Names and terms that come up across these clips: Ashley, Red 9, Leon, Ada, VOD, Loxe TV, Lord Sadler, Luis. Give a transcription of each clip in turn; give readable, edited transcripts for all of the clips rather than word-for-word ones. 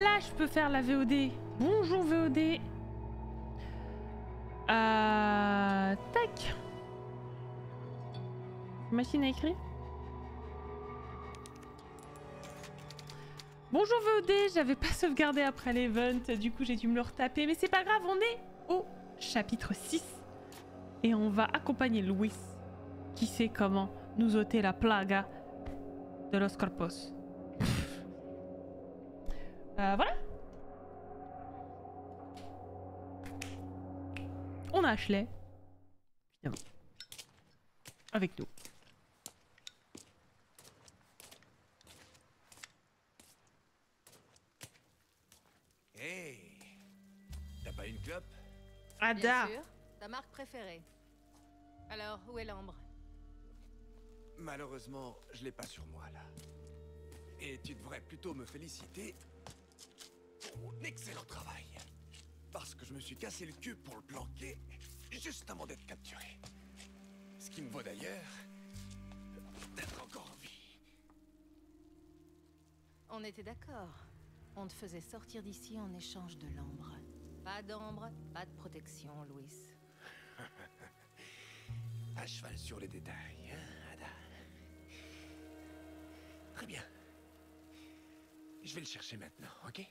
Là, je peux faire la VOD. Bonjour VOD. Tac. Machine à écrire. Bonjour VOD, j'avais pas sauvegardé après l'event, du coup j'ai dû me le retaper, mais c'est pas grave, on est au chapitre 6. Et on va accompagner Luis, qui sait comment nous ôter la plaga de los corpos. Voilà. On a Ashley, évidemment, avec nous. Hey, t'as pas une clope? Ada. Bien sûr, ta marque préférée. Alors, où est l'ambre? Malheureusement, je l'ai pas sur moi là. Et tu devrais plutôt me féliciter pour mon excellent travail. Parce que je me suis cassé le cul pour le planquer juste avant d'être capturé. Ce qui me vaut d'ailleurs d'être encore en vie. On était d'accord. On te faisait sortir d'ici en échange de l'ambre. Pas d'ambre, pas de protection, Luis. À cheval sur les détails, hein, Ada? Très bien. Je vais le chercher maintenant, ok?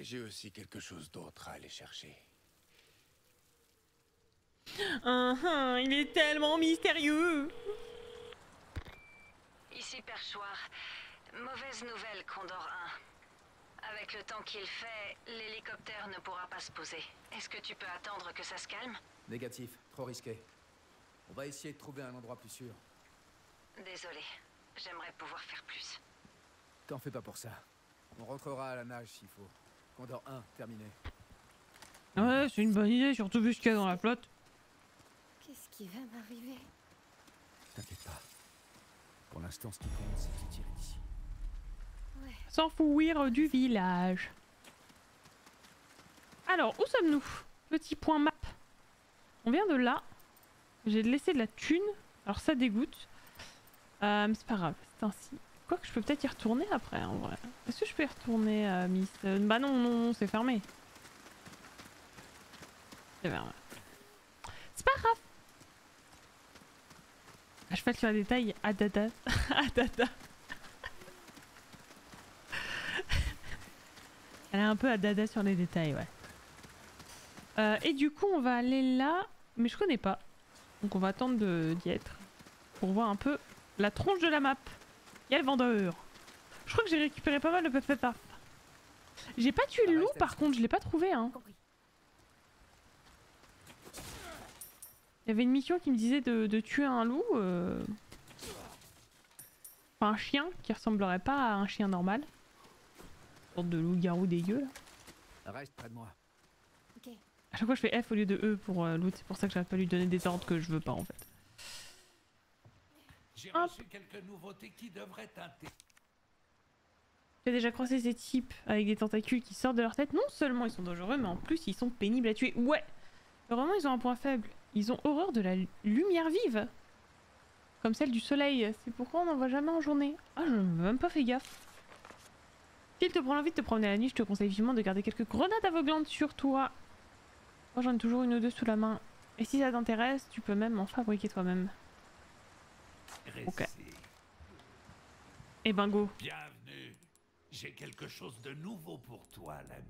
J'ai aussi quelque chose d'autre à aller chercher. Il est tellement mystérieux. Ici Perchoir, mauvaise nouvelle Condor 1. Avec le temps qu'il fait, l'hélicoptère ne pourra pas se poser. Est-ce que tu peux attendre que ça se calme? Négatif, trop risqué. On va essayer de trouver un endroit plus sûr. Désolé, j'aimerais pouvoir faire plus. T'en fais pas pour ça. On rentrera à la nage s'il faut. Condor 1, terminé. Ouais, c'est une bonne idée, surtout vu ce qu'il y a dans la flotte. Qu'est-ce qui va m'arriver? T'inquiète pas. Pour l'instant, ce qui compte, c'est de tirer d'ici. Ouais. Sans fouir du village. Alors, où sommes-nous? Petit point map. On vient de là. J'ai laissé de la thune. Alors ça dégoûte. Mais c'est pas grave, c'est ainsi. Quoique je peux peut-être y retourner après, en vrai. Est-ce que je peux y retourner, Miss? Bah non, non, c'est fermé. C'est fermé. C'est pas grave. Ah, je fais sur un détail. Adada. Adada. Elle est un peu adada sur les détails, ouais. Et du coup, on va aller là. Mais je connais pas. Donc on va attendre d'y être. Pour voir un peu la tronche de la map. Il y a le vendeur. Je crois que j'ai récupéré pas mal de paf. J'ai pas tué le loup par contre, je l'ai pas trouvé. Hein. Il y avait une mission qui me disait de tuer un loup. Enfin un chien qui ressemblerait pas à un chien normal. Une sorte de loup-garou dégueu là. Reste près de moi. Ok. À chaque fois je fais F au lieu de E pour loot, c'est pour ça que j'arrive pas à lui donner des ordres que je veux pas en fait. J'ai reçu quelques nouveautés qui devraient teinter. Tu as déjà croisé ces types avec des tentacules qui sortent de leur tête? Non seulement ils sont dangereux, mais en plus ils sont pénibles à tuer. Ouais. Vraiment ils ont un point faible. Ils ont horreur de la lumière vive. Comme celle du soleil. C'est pourquoi on n'en voit jamais en journée. Ah, je n'ai même pas fait gaffe. S'il te prend l'envie de te promener la nuit, je te conseille vivement de garder quelques grenades aveuglantes sur toi. Moi j'en ai toujours une ou deux sous la main. Et si ça t'intéresse, tu peux même en fabriquer toi-même. Ok. Et bingo. Bienvenue. J'ai quelque chose de nouveau pour toi, l'ami.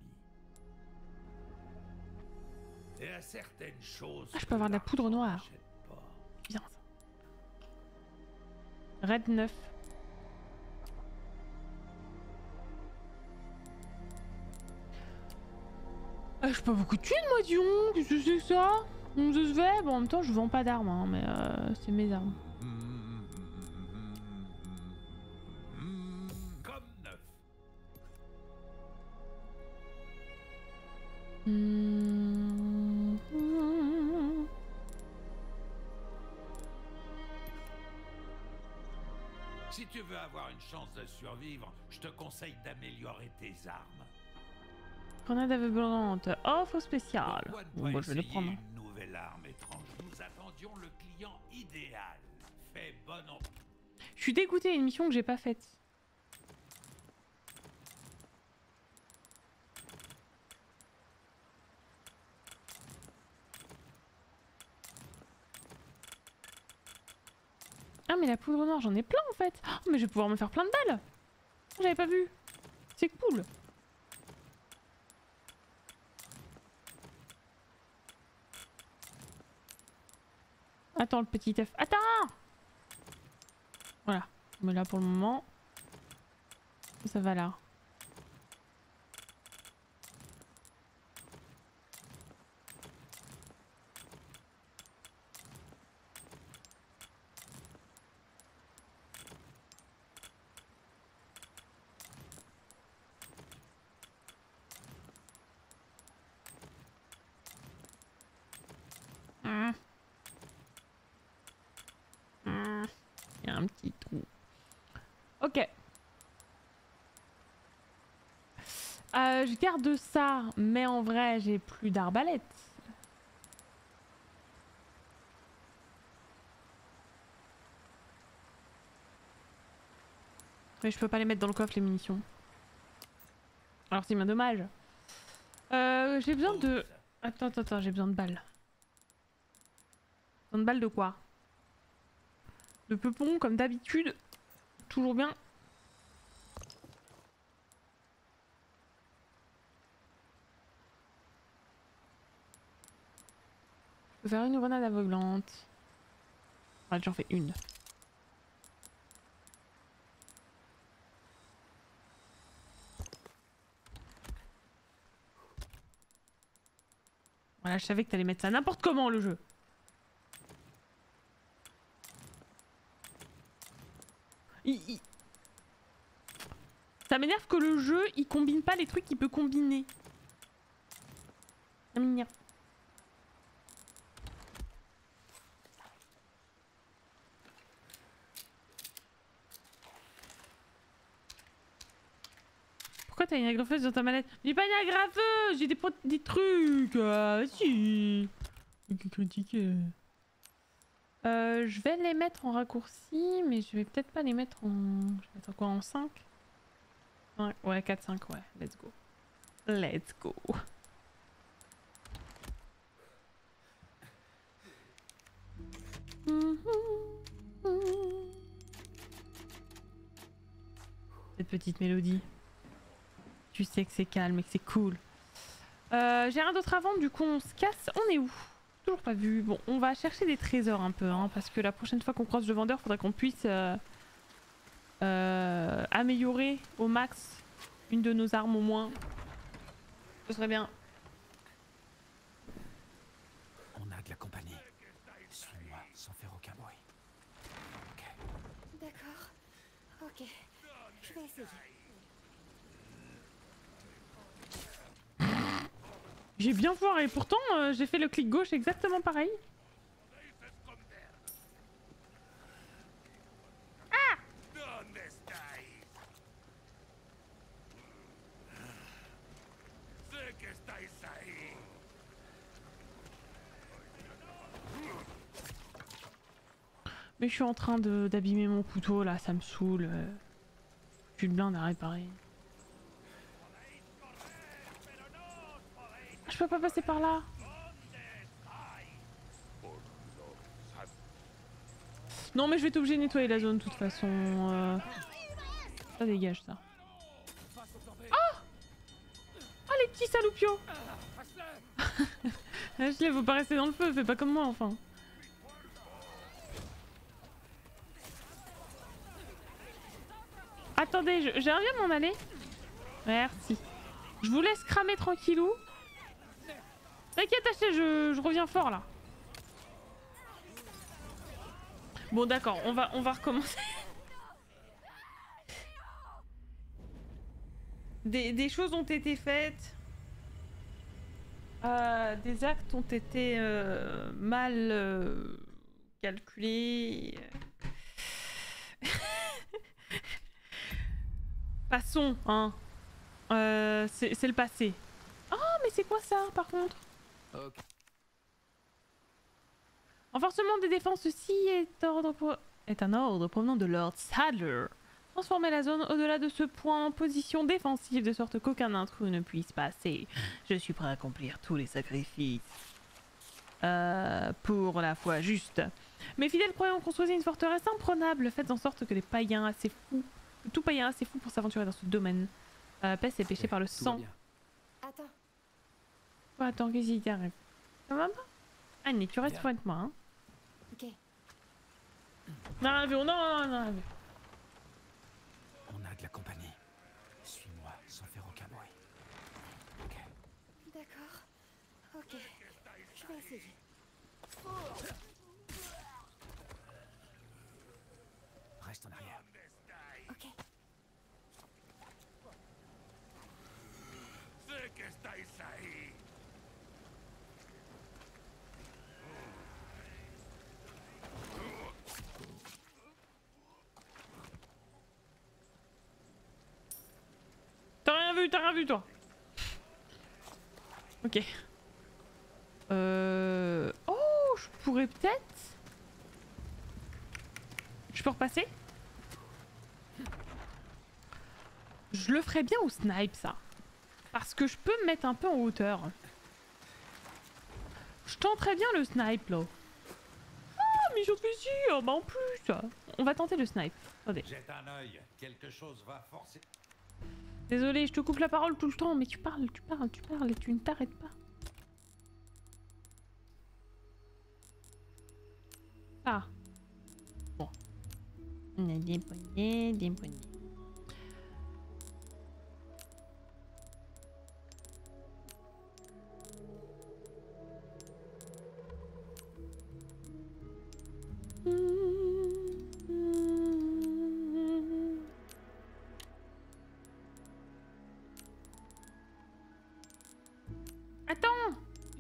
Et à certaines choses. Ah, je peux avoir de la poudre noire. Bien. Red 9. Ah, j'ai pas beaucoup de thunes, moi, Dion. Qu'est-ce que c'est que ça? On se fait. Bon, en même temps, je vends pas d'armes, hein, mais c'est mes armes. Si tu veux avoir une chance de survivre, je te conseille d'améliorer tes armes. Grenade aveuglante, offre spéciale. Bon, je vais le prendre. Une nouvelle arme étrange. Nous attendions le client idéal. Fait bon an. Je suis dégoûtée, une mission que j'ai pas faite. Ah mais la poudre noire, j'en ai plein en fait. Oh, mais je vais pouvoir me faire plein de balles. J'avais pas vu. C'est cool. Attends le petit œuf. Attends! Voilà. Mais là pour le moment, ça va là. Un petit trou. Ok. Je garde ça, mais en vrai, j'ai plus d'arbalète. Mais je peux pas les mettre dans le coffre, les munitions. Alors c'est bien dommage. J'ai besoin de... Attends, j'ai besoin de balles. Besoin de balles de quoi ? De peupon, comme d'habitude, toujours bien. Je peux faire une grenade aveuglante. Ah, j'en fais une. Voilà, je savais que t'allais mettre ça n'importe comment, le jeu. Ça m'énerve que le jeu, il combine pas les trucs qu'il peut combiner. Ça m'énerve. Pourquoi t'as une agrafeuse dans ta mallette? J'ai pas une agrafeuse, j'ai des trucs. Ah, si. Critiquer. Je vais les mettre en raccourci, mais je vais peut-être pas les mettre en... Je vais mettre quoi, en 5? Ouais, 4-5, ouais. Let's go. Let's go. Cette petite mélodie. Tu sais que c'est calme et que c'est cool. J'ai rien d'autre à vendre, du coup on se casse. On est où ? Toujours pas vu. Bon, on va chercher des trésors un peu, hein, parce que la prochaine fois qu'on croise le vendeur, faudrait qu'on puisse améliorer au max une de nos armes au moins. Ce serait bien. On a de la compagnie. Suis-moi sans faire aucun bruit. Ok. D'accord. Ok. Je vais essayer. J'ai bien foiré et pourtant j'ai fait le clic gauche exactement pareil. Ah! Mais je suis en train d'abîmer mon couteau là, ça me saoule. Plus de blinde à réparer. Je peux pas passer par là. Non mais je vais être obligé de nettoyer la zone de toute façon. Ça dégage ça. Oh, oh les petits saloupios. Ashley, faut pas rester dans le feu, fais pas comme moi enfin. Attendez, j'ai envie de m'en aller. Merci. Je vous laisse cramer tranquillou. T'inquiète Ashley, je reviens fort là. Bon d'accord, on va recommencer. Des choses ont été faites. Des actes ont été mal calculés. Passons, hein. C'est le passé. mais c'est quoi ça par contre? Okay. Renforcement des défenses, ceci est un ordre provenant de Lord Sadler. Transformer la zone au-delà de ce point en position défensive de sorte qu'aucun intrus ne puisse passer. Je suis prêt à accomplir tous les sacrifices. Pour la foi juste. Mes fidèles croyants construisent une forteresse imprenable. Faites en sorte que les païens assez fous, tout païen assez fou pour s'aventurer dans ce domaine, pèse et péché par le sang. Attends. Attends, qu'est-ce qui t'arrive? Ça va pas? Annie, tu restes loin de moi. Hein. Ok. Non, non, non, non, non. On a de la compagnie. Suis-moi sans faire aucun bruit. Ok. D'accord. Ok. Je vais essayer. Oh. Reste en arrière. Ok. Sé que estáis ahí. T'as rien vu toi. Ok. Oh, je pourrais peut-être. Je peux repasser. Je le ferais bien au snipe ça. Parce que je peux me mettre un peu en hauteur. Je tenterais bien le snipe là. Ah mais j'en fais sûr, bah en plus. On va tenter le snipe. Attendez. Jette un œil, quelque chose va forcer. Désolé, je te coupe la parole tout le temps, mais tu parles et tu ne t'arrêtes pas. Ah. Bon. On a des poignées, des poignées.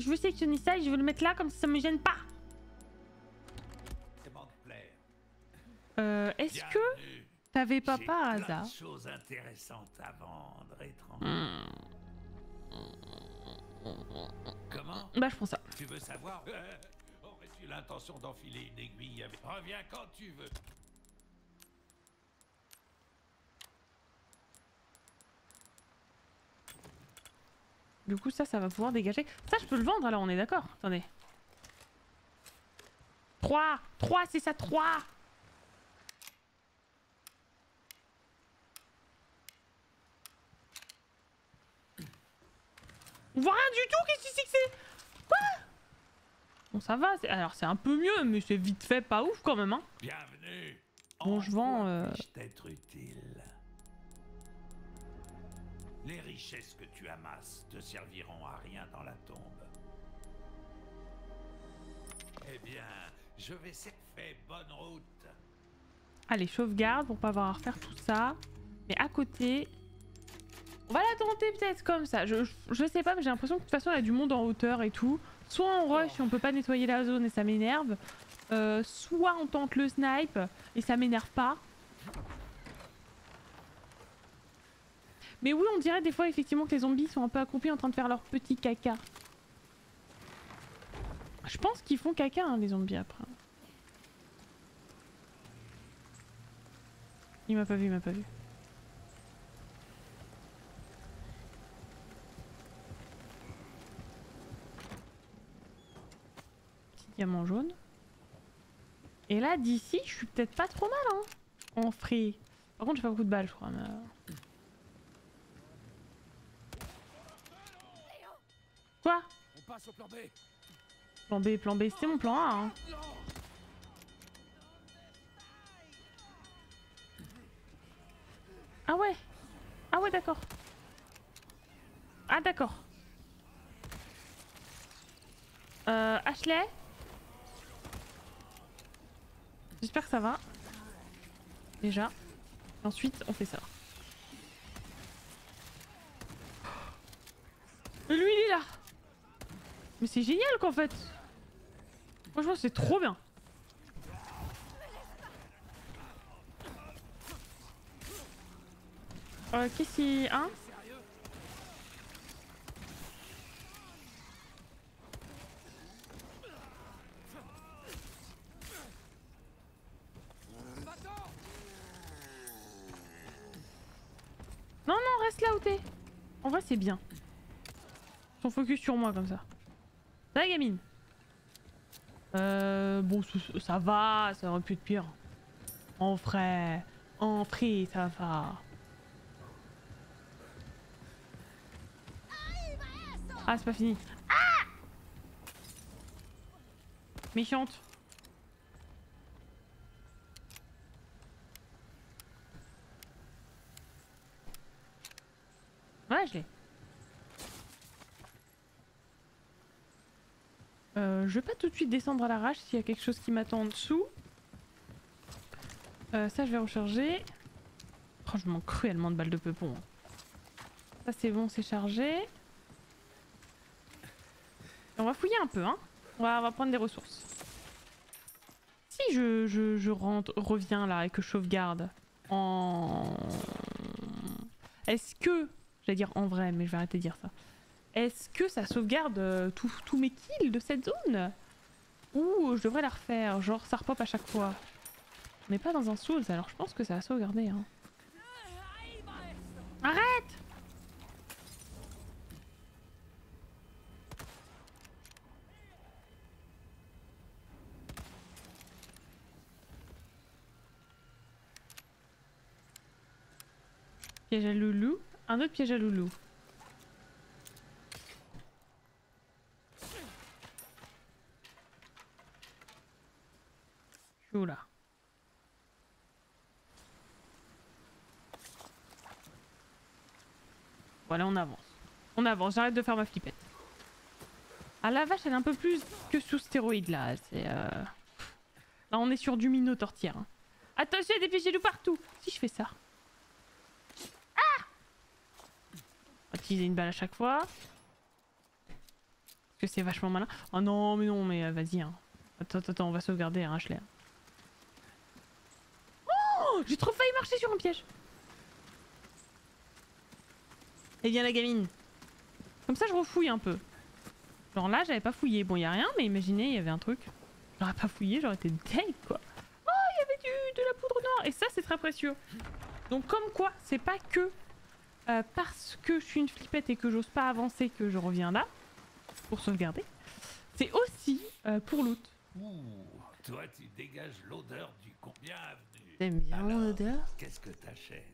Je veux sélectionner ça et je veux le mettre là comme ça me gêne pas. Est-ce que t'avais pas par hasard Comment? Bah je prends ça. Tu veux savoir? Aurais tu l'intention d'enfiler une aiguille avec... Reviens quand tu veux. Du coup ça, ça va pouvoir dégager. Ça je peux le vendre alors, on est d'accord. Attendez. 3 3, c'est ça, 3. On voit rien du tout, qu'est-ce que c'est que c'est? Quoi? Bon ça va, alors c'est un peu mieux, mais c'est vite fait pas ouf quand même hein. Bienvenue. Bon je vends... Les richesses que tu amasses te serviront à rien dans la tombe. Eh bien, je vais faire bonne route. Allez, sauvegarde pour pas avoir à refaire tout ça. Mais à côté... On va la tenter peut-être comme ça. Je sais pas, mais j'ai l'impression que de toute façon, il y a du monde en hauteur et tout. Soit on rush et on peut pas nettoyer la zone et ça m'énerve. Soit on tente le snipe et ça m'énerve pas. Mais oui, on dirait des fois effectivement que les zombies sont un peu accroupis en train de faire leur petit caca. Je pense qu'ils font caca hein, les zombies après. Il m'a pas vu, il m'a pas vu. Petit diamant jaune. Et là d'ici, je suis peut-être pas trop mal hein. En free. Par contre j'ai pas beaucoup de balles je crois. Mais... Quoi? On passe au plan B. Plan B, c'était mon plan A. Hein. Ah ouais. Ah ouais, d'accord. Ah d'accord. Ashley. J'espère que ça va. Déjà. Et ensuite, on fait ça. Et lui, il est là. Mais c'est génial qu'en fait. Franchement c'est trop bien. Qu'est-ce qu'il y a hein. reste là où t'es. En vrai, c'est bien. Ils sont focus sur moi comme ça. Ça va, gamine? Bon, ça va, ça aurait pu être pire. En vrai, ça va. Ah, c'est pas fini. Ah! Méchante. Ouais, je l'ai. Je vais pas tout de suite descendre à l'arrache s'il y a quelque chose qui m'attend en dessous. Ça, je vais recharger. Oh, je manque cruellement de balles de peupon. Ça, c'est bon, c'est chargé. Et on va fouiller un peu, hein. On va prendre des ressources. Si je rentre, reviens là et que je sauvegarde en... Est-ce que... J'allais dire en vrai, mais je vais arrêter de dire ça. Est-ce que ça sauvegarde tous mes kills de cette zone? Ou je devrais la refaire, genre ça repop à chaque fois? On n'est pas dans un Souls, alors je pense que ça va sauvegarder. Hein. Arrête! Piège à loulou. Un autre piège à loulou. Je suis où là? Voilà, on avance. On avance, j'arrête de faire ma flippette. Ah la vache, elle est un peu plus que sous stéroïde là. Là, on est sur du minot tortière. Hein. Attention, dépêchez-nous partout! Si je fais ça. Ah! On va utiliser une balle à chaque fois. Parce que c'est vachement malin. Oh non, mais vas-y. Hein. Attends, on va sauvegarder, hein, Ashley. Oh! J'ai trop failli marcher sur un piège! Eh bien la gamine. Comme ça je refouille un peu. Genre là j'avais pas fouillé. Bon y'a rien mais imaginez il y avait un truc. J'aurais pas fouillé, j'aurais été deg quoi. Oh il y avait de la poudre noire. Et ça c'est très précieux. Donc comme quoi c'est pas que parce que je suis une flippette et que j'ose pas avancer que je reviens là. Pour sauvegarder. C'est aussi pour loot. Ouh, toi tu dégages l'odeur du combien avenue. T'aimes bien l'odeur? Qu'est-ce que t'achètes?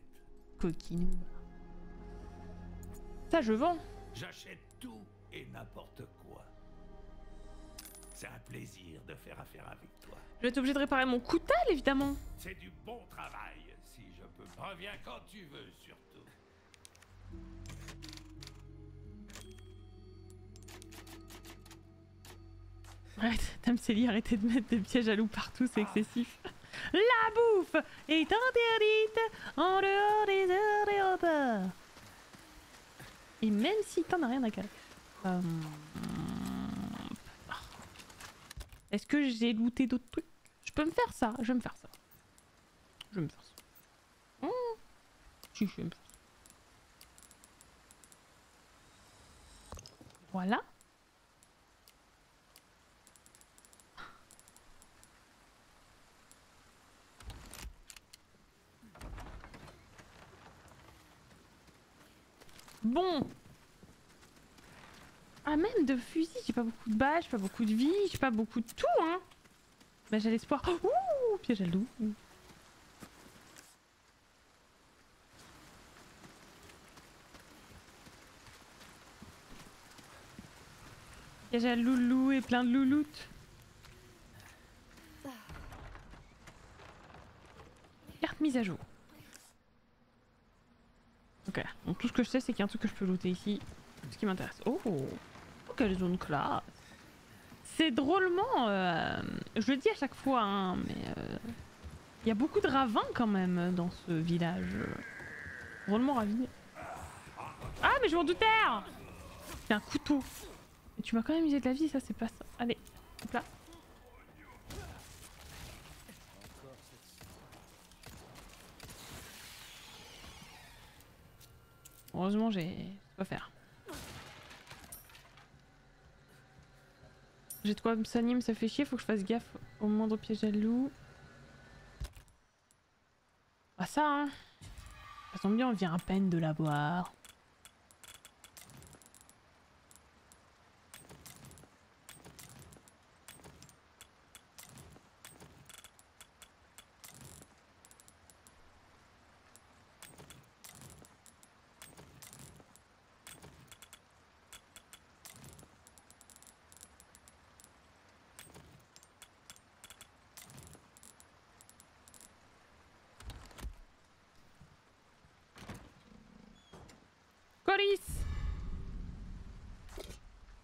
Coquinou. Ça, je vends. J'achète tout et n'importe quoi. C'est un plaisir de faire affaire avec toi. Je vais être obligé de réparer mon coutal, évidemment. C'est du bon travail, si je peux. Reviens quand tu veux, surtout. Arrête, Dame Célie, arrêtez de mettre des pièges à loup partout, c'est excessif. La bouffe est interdite en dehors des heures des repas. Et même si t'en as rien à carrer. Est-ce que j'ai looté d'autres trucs? Je peux me faire ça, je vais me faire ça. Si, je vais me faire ça. Voilà. Bon. Ah même de fusil, j'ai pas beaucoup de balles, j'ai pas beaucoup de vie, j'ai pas beaucoup de tout hein. Mais j'ai l'espoir. Ouh, piège à loup. Piège à loulou et plein de louloutes. Carte mise à jour. Ok, donc tout ce que je sais c'est qu'il y a un truc que je peux looter ici, ce qui m'intéresse. Oh, quelle zone classe. C'est drôlement, je le dis à chaque fois, hein, mais il y a beaucoup de ravins quand même dans ce village. Drôlement raviné. Ah mais je m'en doutais. C'est un couteau. Et tu m'as quand même usé de la vie, ça c'est pas ça. Allez, hop là. Heureusement, j'ai quoi faire. J'ai de quoi me s'animer, ça fait chier, faut que je fasse gaffe au moindre piège à loup. Ah ça hein. Ça tombe bien, on vient à peine de l'avoir.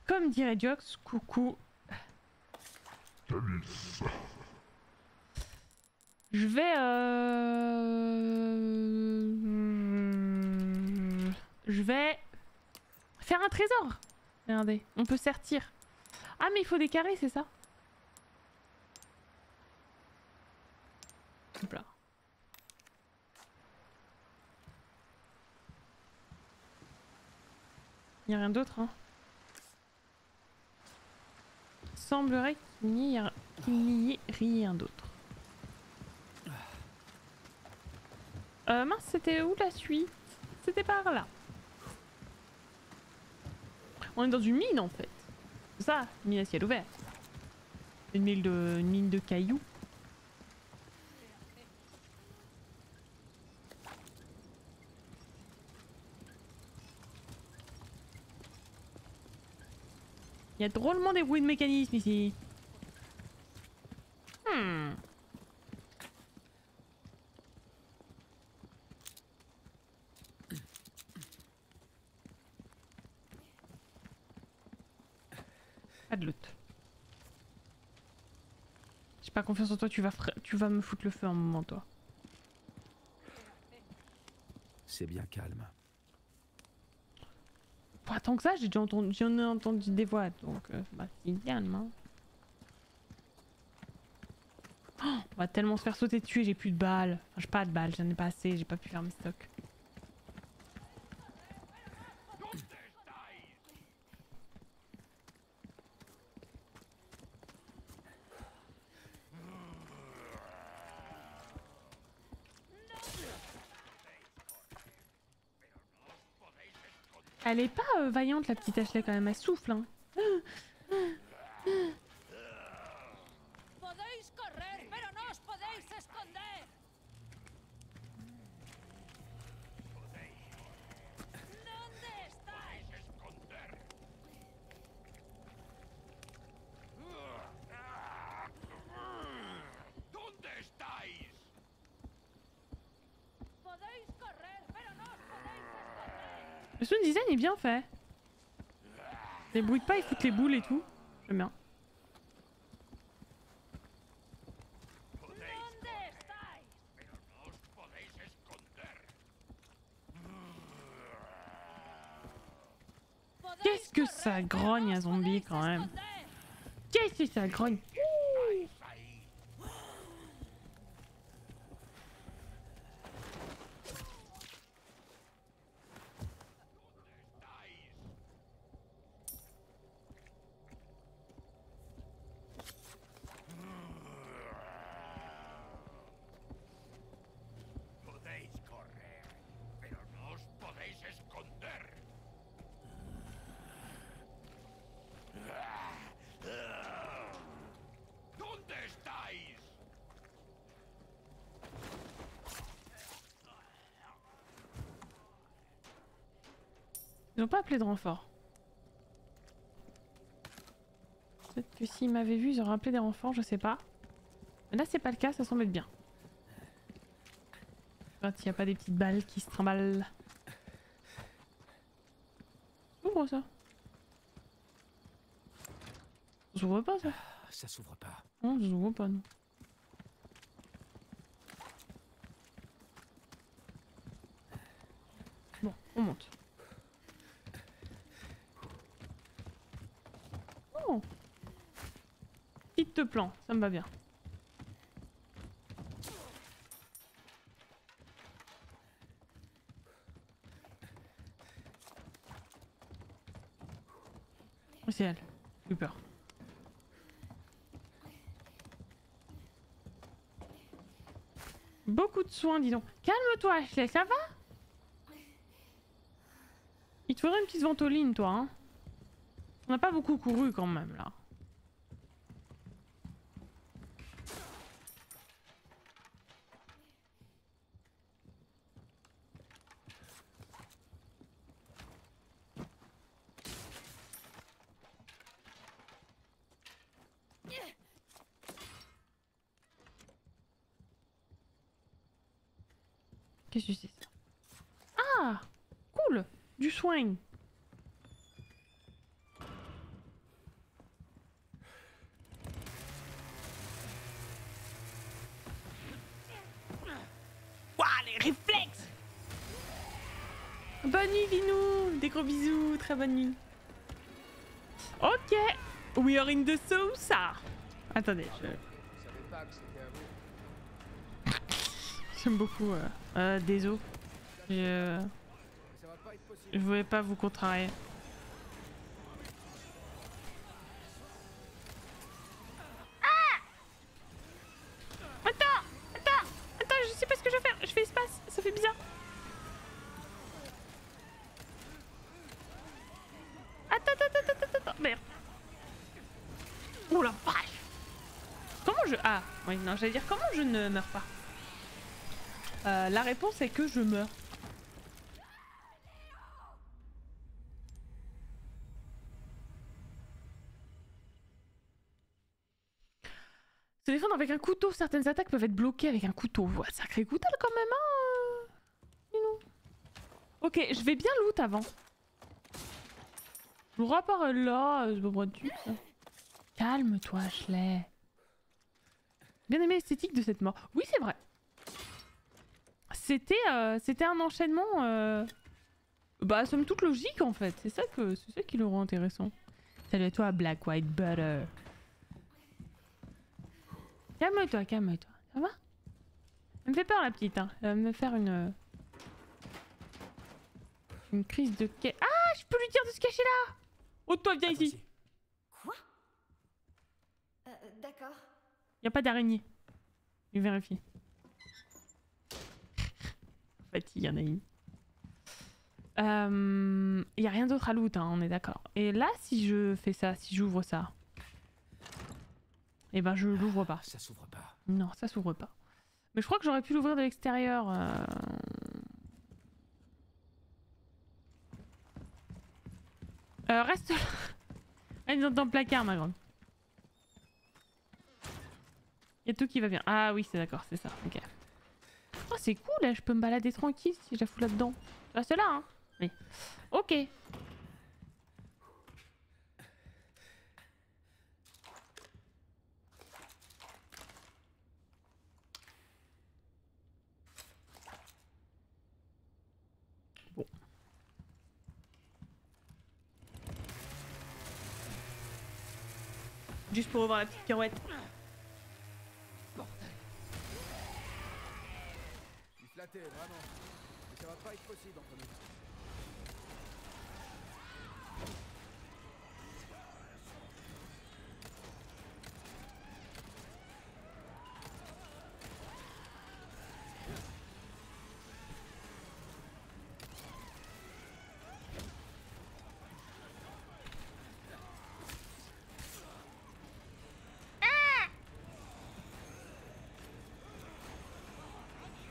Comme dirait Diox, coucou. Je vais... Je vais... faire un trésor. Regardez, on peut sortir. Ah mais il faut des carrés, c'est ça? Hop là. Il n'y a rien d'autre, hein. Il semblerait qu'il n'y ait rien d'autre. Mince, c'était où la suite? C'était par là. On est dans une mine en fait. C'est ça, une mine à ciel ouvert. Une mine de cailloux. Il y a drôlement des bruits de mécanisme ici. Pas de loot. J'ai pas confiance en toi, tu vas me foutre le feu un moment toi. C'est bien calme. Tant que ça, j'ai déjà entendu, j'en ai entendu des voix, donc bah, c'est calme. Hein. Oh, on va tellement se faire sauter dessus, j'ai plus de balles. Enfin, j'ai pas de balles, j'en ai pas assez, j'ai pas pu faire mes stocks. Elle est pas vaillante la petite Ashley quand même, elle souffle hein. Le sound design est bien fait. Débrouille pas, il foutent les boules et tout. J'aime bien. Qu'est-ce que ça grogne à zombie quand même. Qu'est-ce que ça grogne. Ils n'ont pas appelé de renfort. Peut-être que s'ils m'avaient vu, ils auraient appelé des renforts, je sais pas. Mais là, c'est pas le cas, ça semble être bien. Regarde s'il n'y a pas des petites balles qui se trimballent. Ouvre ça. Ça s'ouvre pas ça. Ça s'ouvre pas. Non, ça s'ouvre pas non. Bon, on monte. Petite plan, ça me va bien. Oh, c'est elle, j'ai eu peur. Beaucoup de soins, dis donc. Calme-toi, Ashley, ça va? Il te faudrait une petite ventoline, toi, hein. On n'a pas beaucoup couru quand même, là. Qu'est-ce que c'est ça? Ah! Cool! Du soin! Waouh, les réflexes! Bonne nuit, Vinou! Des gros bisous, très bonne nuit. Ok! We are in the sauce! Attendez, je... J'aime beaucoup. Désolé. Je voulais pas vous contrarier. Ah! Attends, je sais pas ce que je vais faire. Je fais espace, ça fait bizarre. Attends, merde. Oh la vache! Comment je... Ah, oui, non, j'allais dire comment je ne meurs pas. La réponse est que je meurs. Se défendre avec un couteau. Certaines attaques peuvent être bloquées avec un couteau. Ouais, sacré couteau quand même, hein, Minou. Ok, je vais bien loot avant. Le rapport est là, je me dessus. Calme-toi, Ashley. Bien aimé l'esthétique de cette mort. Oui, c'est vrai. C'était un enchaînement, bah somme toute logique en fait, c'est ça qui le rend intéressant. Salut à toi Black White Butter. Calme-toi, ça va? Elle me fait peur la petite, hein. Elle va me faire une crise de... Ah, je peux lui dire de se cacher là. Oh toi, viens ici. Quoi? D'accord. Y'a pas d'araignée. Je vais vérifier. Il y en a une. Il n'y a rien d'autre à loot, hein, on est d'accord. Et là, si je fais ça, si j'ouvre ça, eh ben je l'ouvre pas. Ça s'ouvre pas. Non, ça s'ouvre pas. Mais je crois que j'aurais pu l'ouvrir de l'extérieur. Reste là. Elle est dans le placard, ma grande. Il y a tout qui va bien. Ah oui, c'est d'accord, c'est ça. Ok. Oh, c'est cool, là, je peux me balader tranquille si je la fous là-dedans. Là, c'est là, hein. Oui. Ok. Bon. Juste pour revoir la petite pirouette. Vraiment. Mais ça va pas être possible entre nous.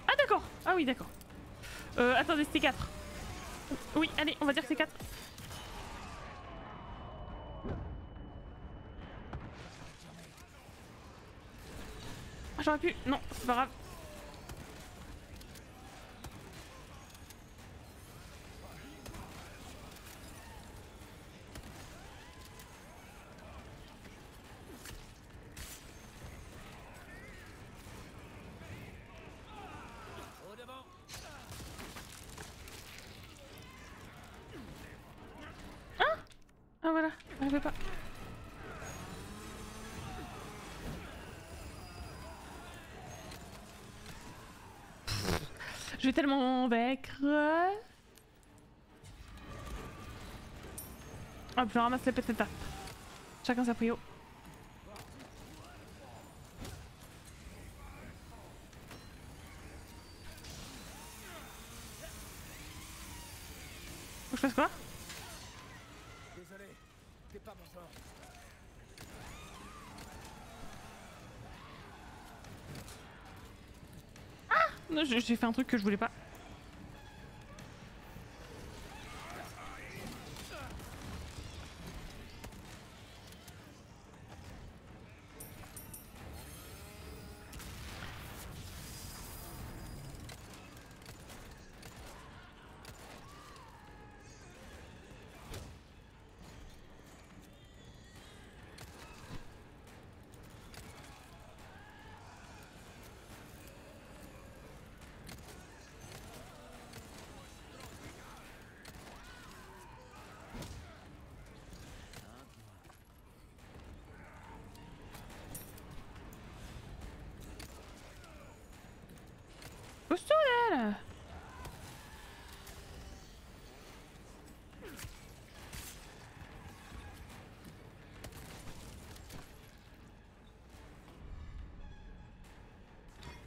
Ah d'accord. Ah oui, d'accord. Attendez, c'était 4. Oui, allez, on va dire que c'est 4. Ah, j'aurais pu... Non, c'est pas grave. Je vais tellement vaincre. Hop, je ramasse les pétata. Chacun sa prio. Faut que je fasse quoi? J'ai fait un truc que je voulais pas.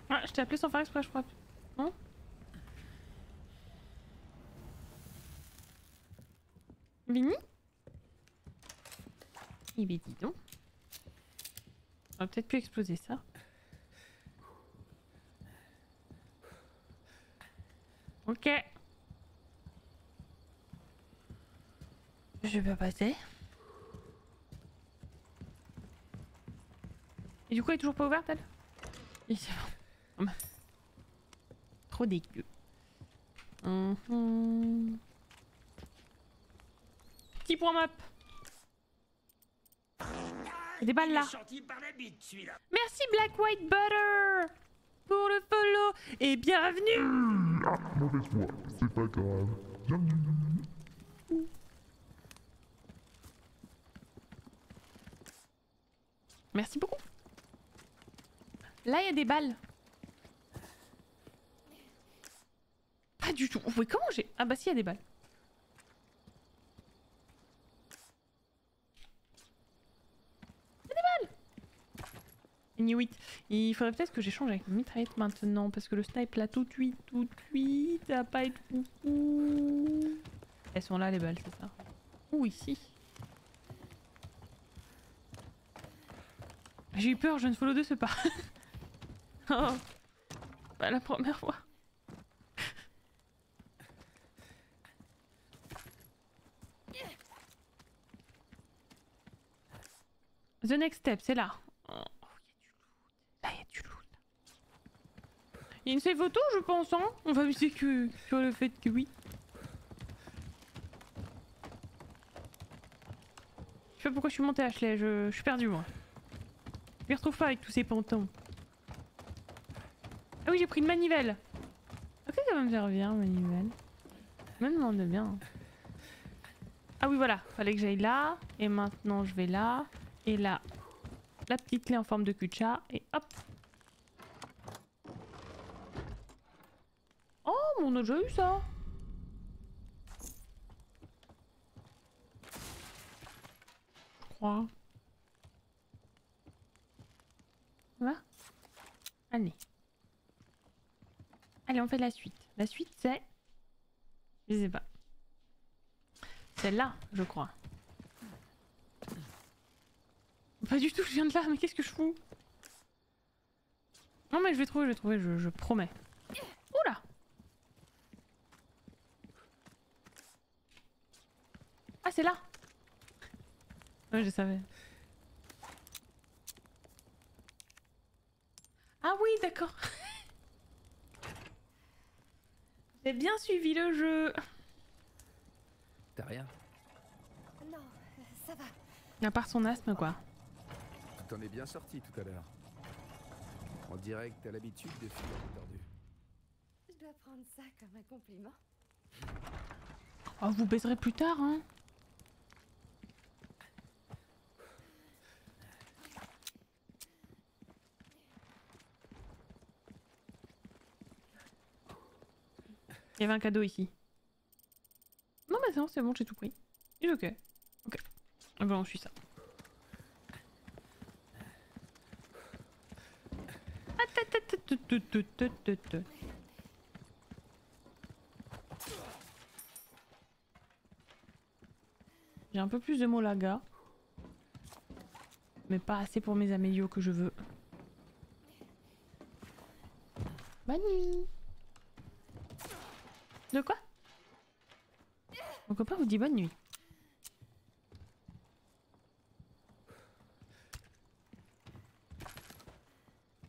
Ah, je t'ai appelé sans faire exprès, je crois. Non? Vini? Eh ben dis donc. On va peut-être plus exploser ça. Ok. Je peux passer. Et du coup, elle est toujours pas ouverte, elle? Oui, c'est bon. Trop dégueu. Petit point map. Des balles là. Merci Black White Butter pour le follow et bienvenue. Mauvaise foi, c'est pas grave. Merci beaucoup. Là il y a des balles. Pas du tout. Oui, comment j'ai... Ah bah si, il y a des balles. Il y a des balles. Inuit. Il faudrait peut-être que j'échange avec ma mitraillette maintenant, parce que le snipe là tout de suite, ça va pas être beaucoup. Elles sont là les balles, c'est ça? Ou ici. J'ai eu peur, je ne follow de ce pas. Oh. Pas la première fois. The next step, c'est là. Oh, il y a du loot. Il y a une save auto, je pense, hein. On va miser que sur le fait que oui. Je sais pas pourquoi je suis montée à Ashley, je suis perdue moi. Je m'y retrouve pas avec tous ces pantins. Ah oui, j'ai pris une manivelle. Ok, ça va me servir, manivelle. Je me demande bien. Ah oui, voilà. Fallait que j'aille là. Et maintenant, je vais là. Et là, la petite clé en forme de cul de chat, et hop. Oh, mais on a déjà eu ça. Je crois. Voilà. Allez. Allez, on fait la suite. La suite, c'est... Je sais pas. Celle-là, je crois. Pas du tout, je viens de là, mais qu'est-ce que je fous? Non mais je vais trouver, je promets. Oula! Ah c'est là! Ouais, je savais. Ah oui, d'accord. J'ai bien suivi le jeu. T'as rien? Non, ça va. À part son asthme quoi. T'en es bien sorti tout à l'heure. On dirait que t'as l'habitude de filer tordu. Je dois prendre ça comme un compliment. Oh, vous baiserez plus tard, hein. Il y avait un cadeau ici. Non, mais non, c'est bon, j'ai tout pris. Il est ok. Ok. Ah ben, on suit ça. J'ai un peu plus de molaga, mais pas assez pour mes amélios que je veux. Bonne nuit. De quoi? Mon copain vous dit bonne nuit.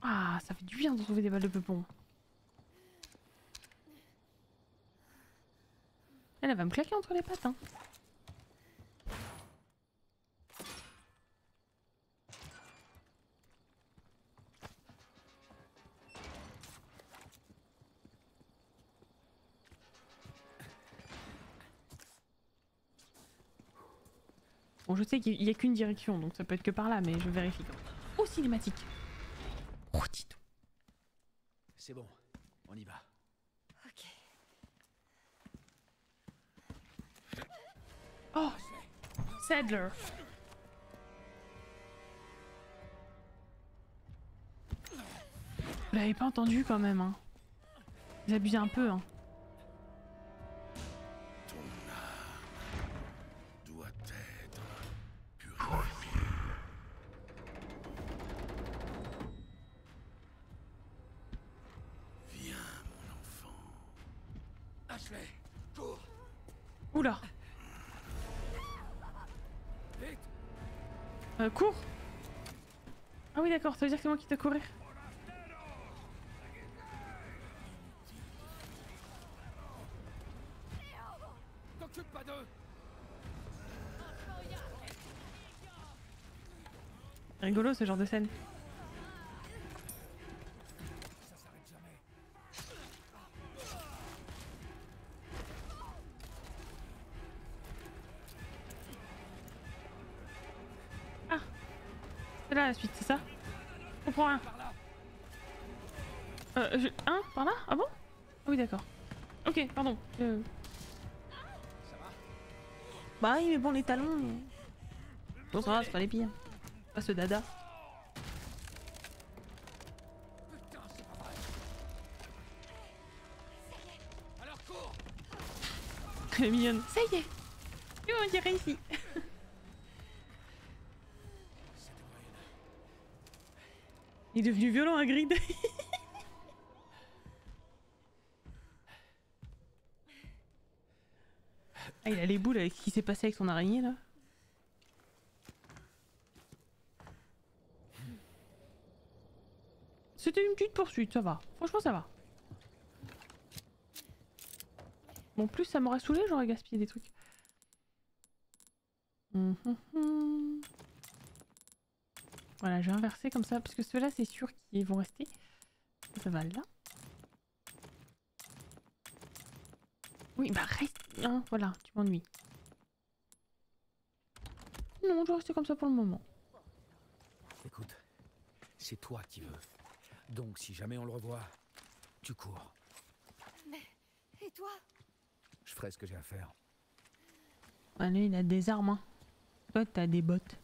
Ah, ça fait du bien de trouver des balles de peupon. Elle va me claquer entre les pattes, hein. Bon, je sais qu'il n'y a qu'une direction, donc ça peut être que par là, mais je vérifie quand même. Oh, cinématique. C'est bon, on y va. Ok. Oh, Sadler. Vous l'avez pas entendu quand même, hein. Vous abusez un peu, hein. Cours! Ah oui d'accord, ça veut dire que c'est moi qui dois courir. T'occupe pas d'eux. Rigolo ce genre de scène. Ça s'arrête jamais. C'est là la suite, c'est ça? On prend un. Un par là? Ah bon? Ah oui d'accord. Ok, pardon. Ça va? Bah oui mais bon les talons... Bon ça va, c'est pas les pires. Pas ce dada. Putain, c'est pas vrai. Alors cours. Elle est mignonne. Ça y est. On dirait ici. Il est devenu violent, hein, Grid. Ah, il a les boules avec ce qui s'est passé avec son araignée, là. C'était une petite poursuite, ça va. Franchement, ça va. Bon, plus ça m'aurait saoulé, j'aurais gaspillé des trucs. Voilà, je vais inverser comme ça, parce que ceux-là, c'est sûr qu'ils vont rester. Ça va là. Oui, bah reste. Hein, voilà, tu m'ennuies. Non, je vais rester comme ça pour le moment. Écoute, c'est toi qui veux. Donc, si jamais on le revoit, tu cours. Mais, et toi? Je ferai ce que j'ai à faire. Ah, lui, il a des armes, hein. Toi, t'as des bottes.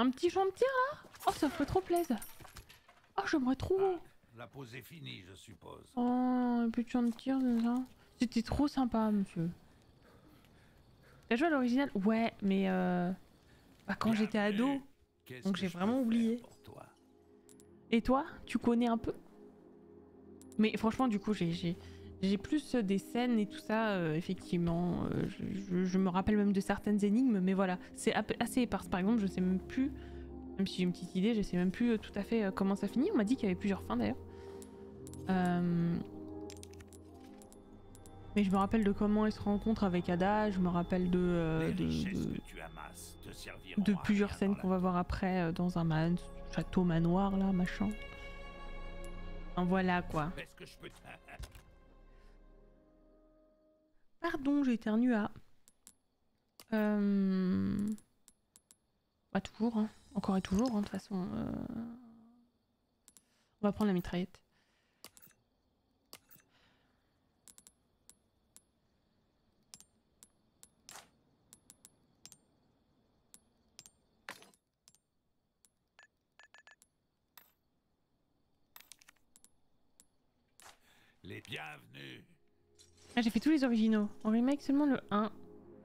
Un petit champ de tir là? Oh ça me ferait trop plaisir. Oh j'aimerais trop. Ah, la pause est finie je suppose. Oh un petit champ de tir là. C'était trop sympa monsieur. T'as joué à l'original? Ouais mais bah, quand j'étais ado. Donc j'ai vraiment oublié. Toi et toi? Tu connais un peu? Mais franchement du coup j'ai plus des scènes et tout ça, effectivement. Je me rappelle même de certaines énigmes, mais voilà. C'est assez éparse, par exemple, je sais même plus, même si j'ai une petite idée, je sais même plus tout à fait comment ça finit. On m'a dit qu'il y avait plusieurs fins d'ailleurs. Mais je me rappelle de comment elle se rencontre avec Ada, je me rappelle de plusieurs scènes qu'on va voir après dans un château manoir, là, machin. Enfin, voilà quoi. Est-ce que je peux... Pardon, j'ai éternué à... Bah toujours, hein. Encore et toujours, hein, de toute façon. On va prendre la mitraillette. Les bienvenus. Ah, j'ai fait tous les originaux. En remake seulement le 1,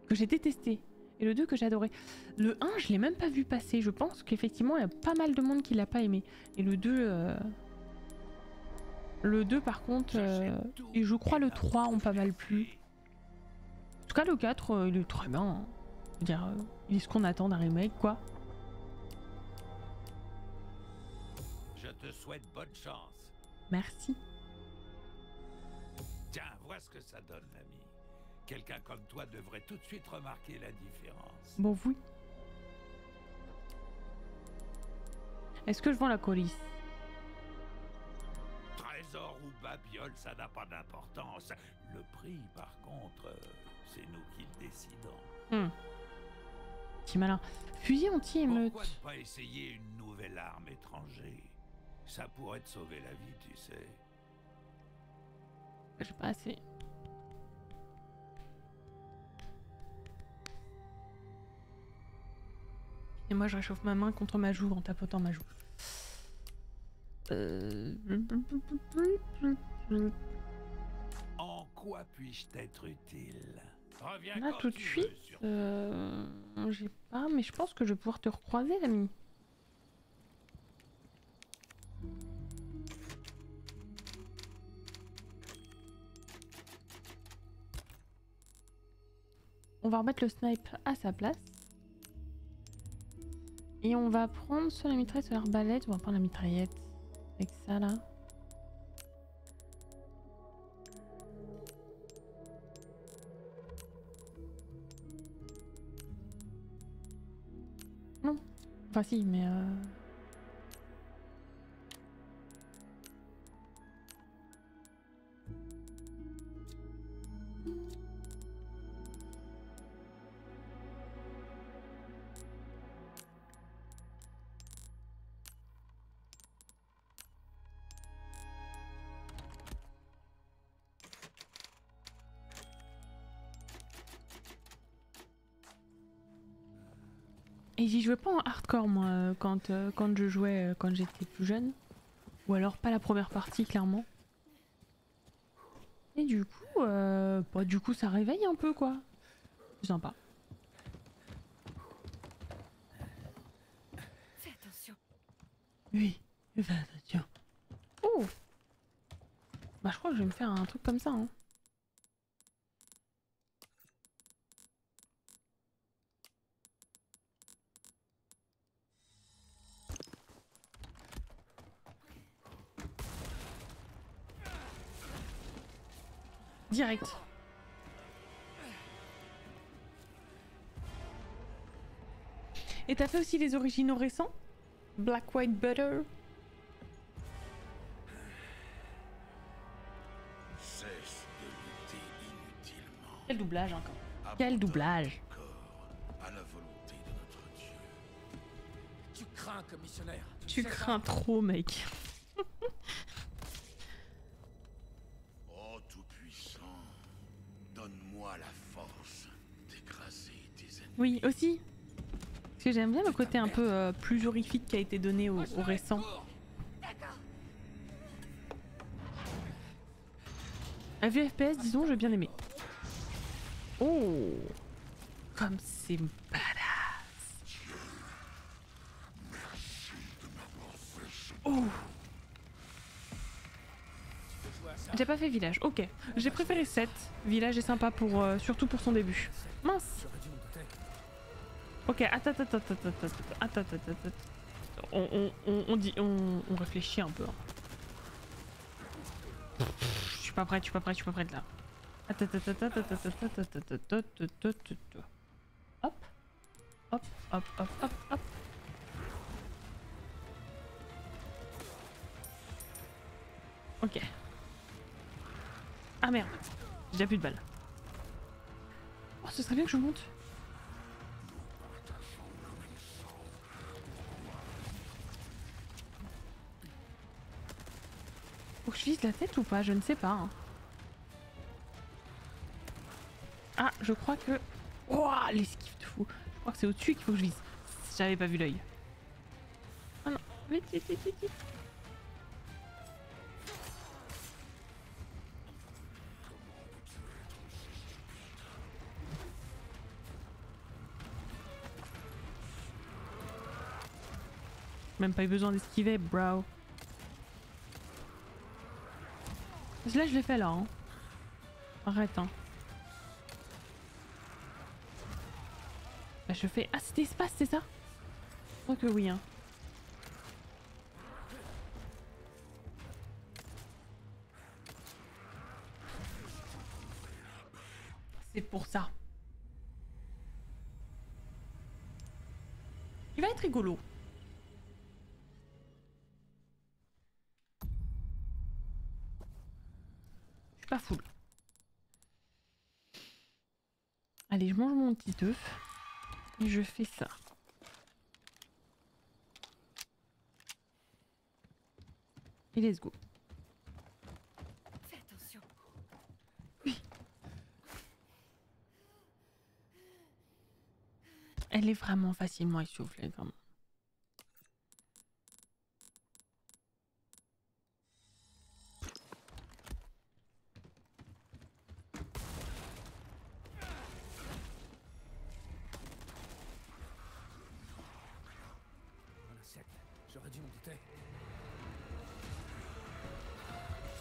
que j'ai détesté. Et le 2 que j'adorais. Le 1, je l'ai même pas vu passer. Je pense qu'effectivement, il y a pas mal de monde qui l'a pas aimé. Et le 2... Le 2 par contre, et je crois le 3 ont pas mal plu. En tout cas le 4, il est très bien. Hein. Je veux dire, il est ce qu'on attend d'un remake quoi. Je te souhaite bonne chance. Merci. Tiens, vois ce que ça donne l'ami. Quelqu'un comme toi devrait tout de suite remarquer la différence. Bon oui. Est-ce que je vends la colisse? Ou babiole, ça n'a pas d'importance. Le prix, par contre, c'est nous qui le décidons. Petit malin. Fusil anti-émeute. Pourquoi ne pas essayer une nouvelle arme étrangère? Ça pourrait te sauver la vie, tu sais. J'ai pas assez. Et moi, je réchauffe ma main contre ma joue en tapotant ma joue. En quoi puis-je t'être utile? Reviens là tout de suite. J'ai pas, mais je pense que je vais pouvoir te recroiser, l'ami. On va remettre le snipe à sa place. Et on va prendre soit la mitraillette, soit l'arbalète. On va prendre la mitraillette. Avec ça là. Non. Enfin si, mais j'y jouais pas en hardcore moi quand je jouais quand j'étais plus jeune, ou alors pas la première partie clairement. Et du coup, bah, du coup ça réveille un peu quoi, c'est sympa. Fais attention. Oui, fais attention. Oh, bah je crois que je vais me faire un truc comme ça. Hein. Direct. Et t'as fait aussi les originaux récents? Black White Butter? Cesse de lutter inutilement. Quel doublage encore. Quel doublage. À la volonté de notre Dieu. Tu crains, commissionnaire. Tu crains trop, mec. Oui, aussi. Parce que j'aime bien le côté un peu plus horrifique qui a été donné au récent. Un vieux FPS, disons, j'ai bien aimé. Oh, comme c'est badass. Oh. J'ai pas fait village, ok. J'ai préféré 7. Village est sympa pour, surtout pour son début. Mince. Ok, attends. On réfléchit un peu. Hein. Je suis pas prête là. Attends. Hop. Ok. Ah merde, j'ai déjà plus de balles. Oh, ce serait bien que je monte. Faut que je vise la tête ou pas? Je ne sais pas. Hein. Ah, je crois que... Oh, l'esquive de fou. Je crois que c'est au-dessus qu'il faut que je vise. J'avais pas vu l'œil. Ah non, vite. même pas eu besoin d'esquiver, bro. Là, je l'ai fait là, hein. Arrête, hein. Là, je fais... Ah, c'est espace, c'est ça? Je crois que oui, hein. C'est pour ça. Il va être rigolo. Je suis pas full. Allez, je mange mon petit œuf. Et je fais ça. Et let's go. Fais attention. Oui. Elle est vraiment facilement essoufflée, vraiment.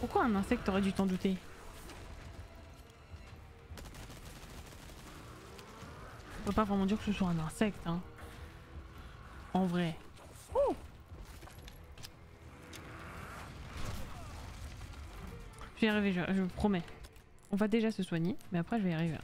Pourquoi un insecte aurait dû t'en douter? On peut pas vraiment dire que ce soit un insecte, hein. En vrai. Oh, je vais y arriver, je vous promets. On va déjà se soigner, mais après je vais y arriver.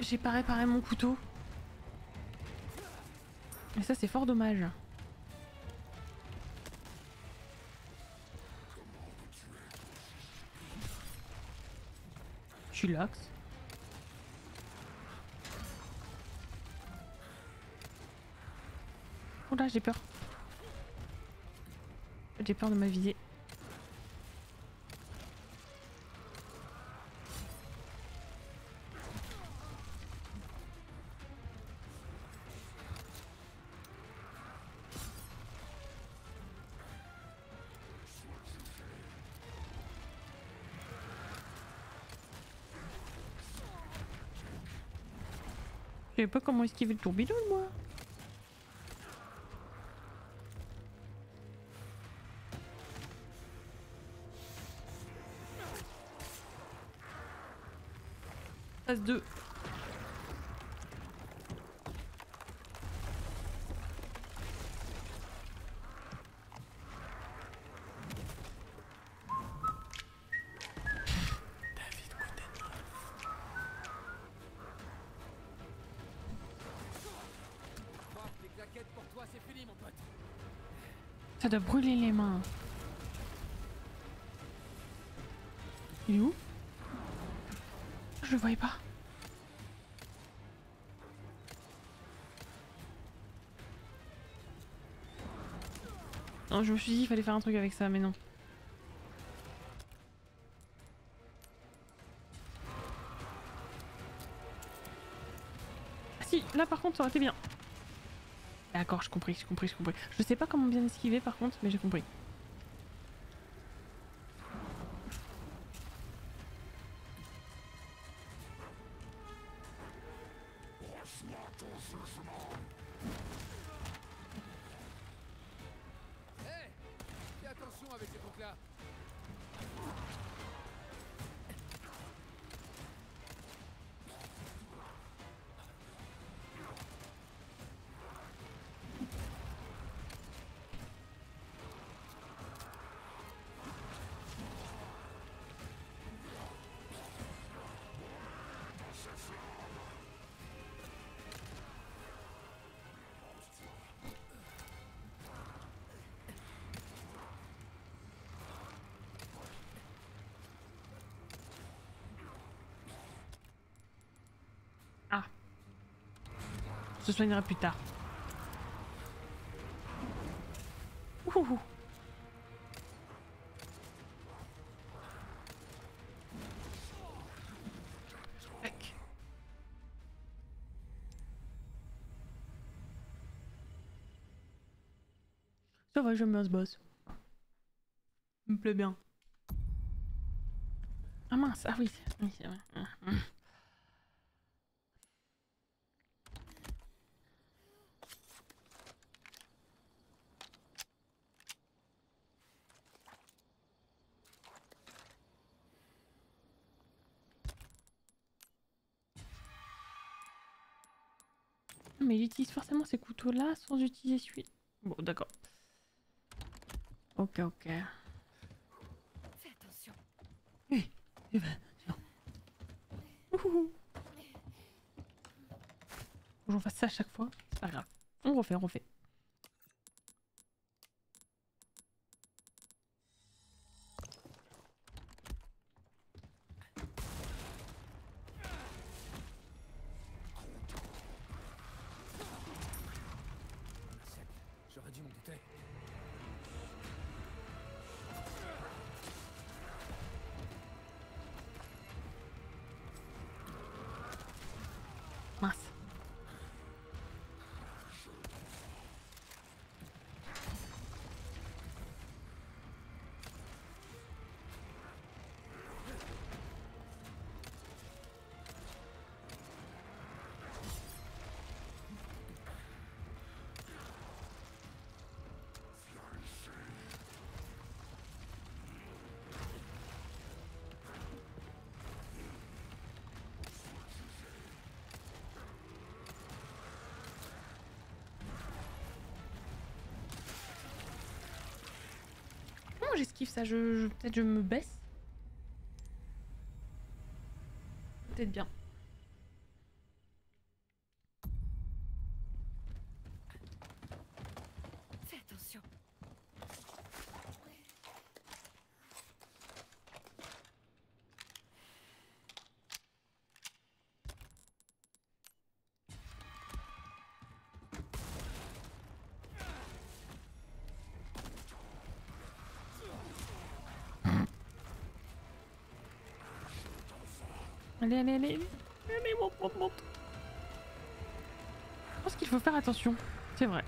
J'ai pas réparé mon couteau. Et ça, c'est fort dommage. Je suis Loxe. Oh là, j'ai peur. J'ai peur de m'aviser. Je sais pas comment esquiver le tourbillon, moi. Phase 2. Ça doit brûler les mains. Il est où? Je le voyais pas. Non, je me suis dit qu'il fallait faire un truc avec ça, mais non. Ah si, là par contre ça aurait été bien. D'accord, j'ai compris. Je sais pas comment bien esquiver par contre, mais j'ai compris. Hey, fais attention avec ces trucs-là. On se soignera plus tard. Ouhou. Ça va, j'aime bien ce boss. Il me plaît bien. Ah mince, ah oui, c'est vrai. Mais j'utilise forcément ces couteaux-là sans utiliser celui. Bon, d'accord. Ok, ok. Fais attention. Oui, eh ben, non. J'en fasse ça à chaque fois, c'est pas grave. On refait, on refait. J'esquive ça, peut-être je me baisse. Peut-être bien. Fais attention. Allez, allez, allez, allez, monte, monte, monte. Je pense qu'il faut faire attention, c'est vrai.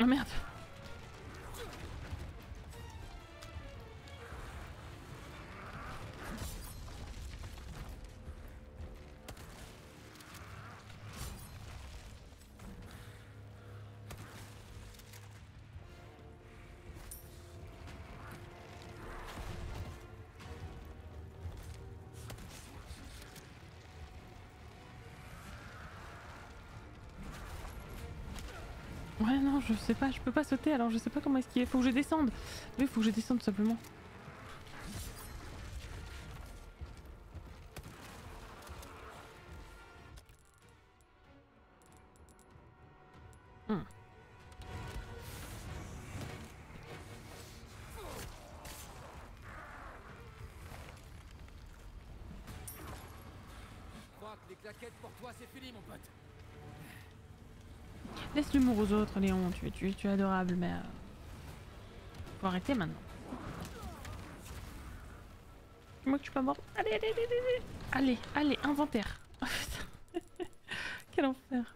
Oh merde. Ouais non je sais pas, je peux pas sauter alors je sais pas comment esquiver, faut que je descende. Oui faut que je descende tout simplement. Je crois que les claquettes pour toi c'est fini mon pote. Laisse l'humour aux autres, Léon, tu es adorable, mais... Faut arrêter maintenant. Moi que je suis pas morte. Allez, allez, allez, allez, allez, allez, inventaire. Oh putain. Quel enfer.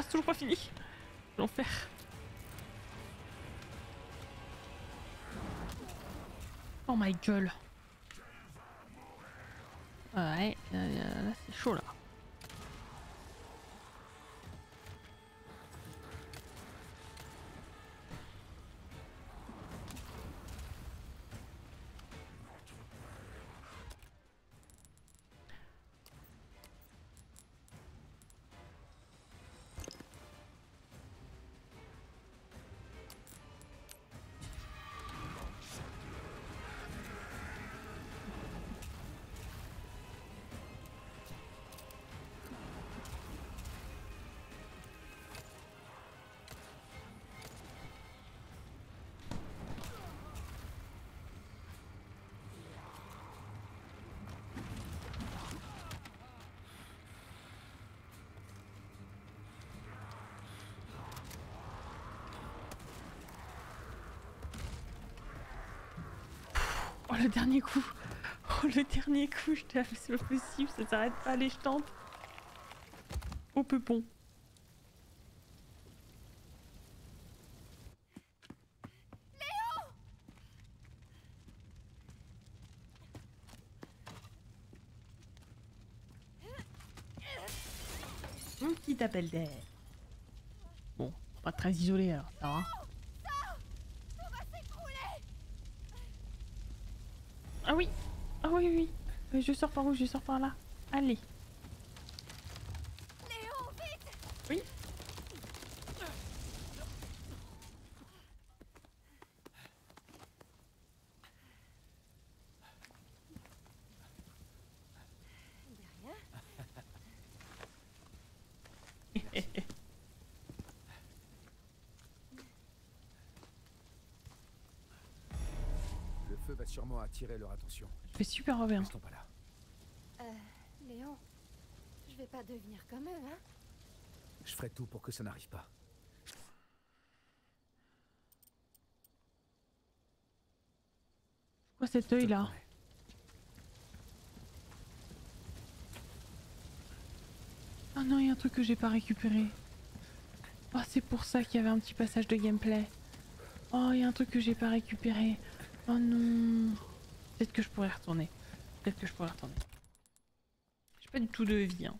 C'est toujours pas fini. L'enfer. Oh my gueule. Ouais, là c'est chaud là. Le dernier coup. Oh le dernier coup, je t'ai c'est pas possible, ça s'arrête pas les jetants. Au peupon. Léon ! Mon petit appel d'air. Bon, pas très isolé alors, ça va. Je sors par où? Je sors par là. Allez. Léon, vite! Oui. Il n'y a rien. Le feu va sûrement attirer leur attention. Je fais super bien. Léon, je vais pas devenir comme eux, hein? Je ferai tout pour que ça n'arrive pas. Pourquoi cet œil là? Ah non, il y a un truc que j'ai pas récupéré. Ah, c'est pour ça qu'il y avait un petit passage de gameplay. Oh, il y a un truc que j'ai pas récupéré. Oh non. Peut-être que je pourrais retourner. Peut-être que je pourrais retourner. Pas du tout de vie. Hein.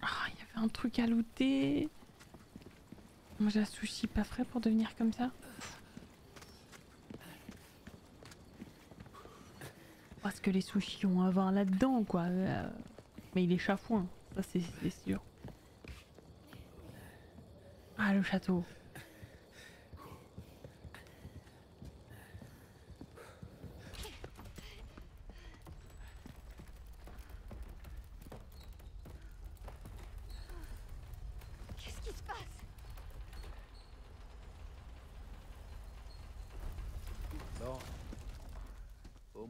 Ah, il y avait un truc à looter. Moi j'ai un sushi pas frais pour devenir comme ça. Parce que les sushis ont à voir là-dedans quoi. Mais il est chafouin, ça c'est sûr. Ah le château.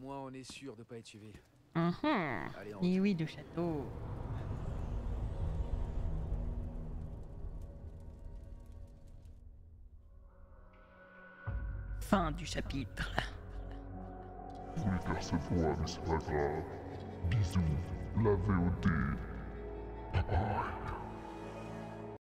moins on est sûr de pas être suivi. Allez, mais oui, du château. Fin du chapitre. Vous les percevrez, mais c'est pas grave. Bisous, la VOD. Bye bye.